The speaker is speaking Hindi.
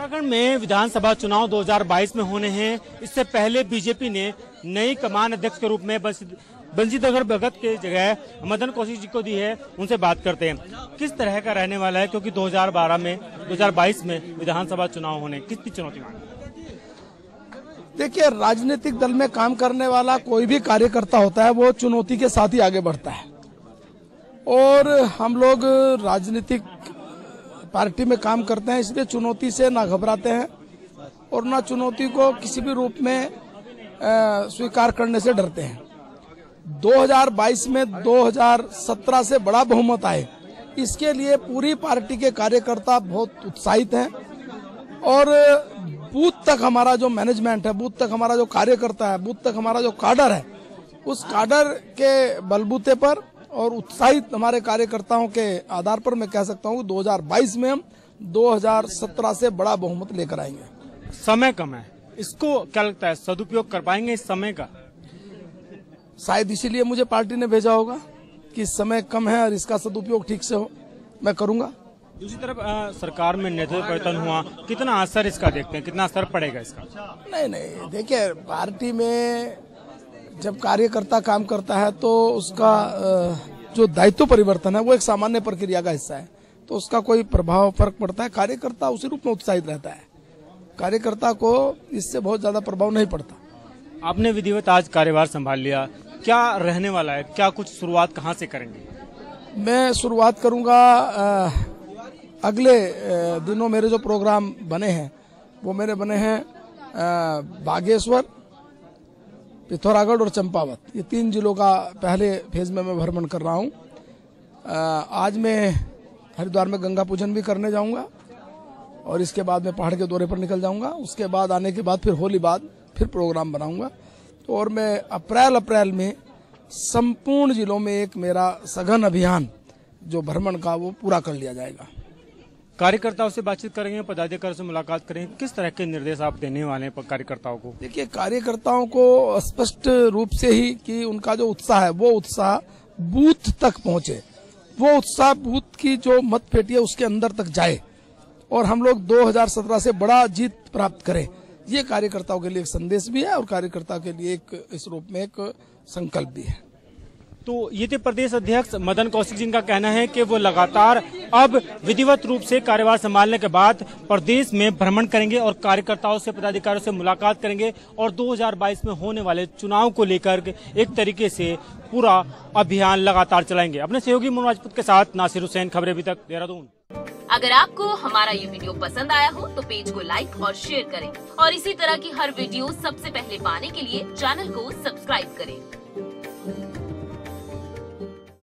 उत्तराखंड में विधानसभा चुनाव 2022 में होने हैं। इससे पहले बीजेपी ने नई कमान अध्यक्ष के रूप में बंसीधर भगत के जगह मदन कौशिक जी को दी है। उनसे बात करते हैं किस तरह का रहने वाला है, क्योंकि 2022 में विधानसभा चुनाव होने, कितनी चुनौती मांगी। देखिए, राजनीतिक दल में काम करने वाला कोई भी कार्यकर्ता होता है वो चुनौती के साथ ही आगे बढ़ता है, और हम लोग राजनीतिक पार्टी में काम करते हैं, इसलिए चुनौती से ना घबराते हैं और ना चुनौती को किसी भी रूप में स्वीकार करने से डरते हैं। 2022 में 2017 से बड़ा बहुमत आए, इसके लिए पूरी पार्टी के कार्यकर्ता बहुत उत्साहित हैं, और बूथ तक हमारा जो मैनेजमेंट है, बूथ तक हमारा जो कार्यकर्ता है, बूथ तक हमारा जो काडर है, उस काडर के बलबूते पर और उत्साहित हमारे कार्यकर्ताओं के आधार पर मैं कह सकता हूँ 2022 में हम 2017 से बड़ा बहुमत लेकर आएंगे। समय कम है, इसको क्या लगता है सदुपयोग कर पाएंगे इस समय का? शायद इसीलिए मुझे पार्टी ने भेजा होगा कि समय कम है और इसका सदुपयोग ठीक से हो, मैं करूंगा। दूसरी तरफ सरकार में नेतृत्व परिवर्तन हुआ, कितना असर इसका देखते हैं, कितना असर पड़ेगा इसका? नहीं, देखिये पार्टी में जब कार्यकर्ता काम करता है तो उसका जो दायित्व परिवर्तन है वो एक सामान्य प्रक्रिया का हिस्सा है, तो उसका कोई प्रभाव फर्क पड़ता है। कार्यकर्ता उसी रूप में उत्साहित रहता है, कार्यकर्ता को इससे बहुत ज्यादा प्रभाव नहीं पड़ता। आपने विधिवत आज कार्यभार संभाल लिया, क्या रहने वाला है, क्या कुछ शुरुआत कहाँ से करेंगे? मैं शुरुआत करूँगा अगले दिनों मेरे जो प्रोग्राम बने हैं वो मेरे बने हैं बागेश्वर, पिथौरागढ़ और चंपावत, ये 3 जिलों का पहले फेज में मैं भ्रमण कर रहा हूँ। आज मैं हरिद्वार में गंगा पूजन भी करने जाऊँगा और इसके बाद मैं पहाड़ के दौरे पर निकल जाऊँगा। उसके बाद आने के बाद फिर होली बाद फिर प्रोग्राम बनाऊँगा, तो और मैं अप्रैल में संपूर्ण जिलों में एक मेरा सघन अभियान जो भ्रमण का वो पूरा कर लिया जाएगा। कार्यकर्ताओं से बातचीत करेंगे, पदाधिकारियों से मुलाकात करेंगे, किस तरह के निर्देश आप देने वाले हैं कार्यकर्ताओं को? देखिए, कार्यकर्ताओं को स्पष्ट रूप से ही कि उनका जो उत्साह है वो उत्साह बूथ तक पहुंचे, वो उत्साह बूथ की जो मतपेटी है उसके अंदर तक जाए, और हम लोग 2017 से बड़ा जीत प्राप्त करें। ये कार्यकर्ताओं के लिए एक संदेश भी है और कार्यकर्ताओं के लिए एक इस रूप में एक संकल्प भी है। तो ये थे प्रदेश अध्यक्ष मदन कौशिक जी का कहना है कि वो लगातार अब विधिवत रूप से कार्यभार संभालने के बाद प्रदेश में भ्रमण करेंगे और कार्यकर्ताओं से, पदाधिकारियों से मुलाकात करेंगे, और 2022 में होने वाले चुनाव को लेकर एक तरीके से पूरा अभियान लगातार चलाएंगे। अपने सहयोगी मनोज राजपूत के साथ नासिर हुसैन, खबरें अभी तक, देहरादून। अगर आपको हमारा ये वीडियो पसंद आया हो तो पेज को लाइक और शेयर करें, और इसी तरह की हर वीडियो सबसे पहले पाने के लिए चैनल को सब्सक्राइब करें।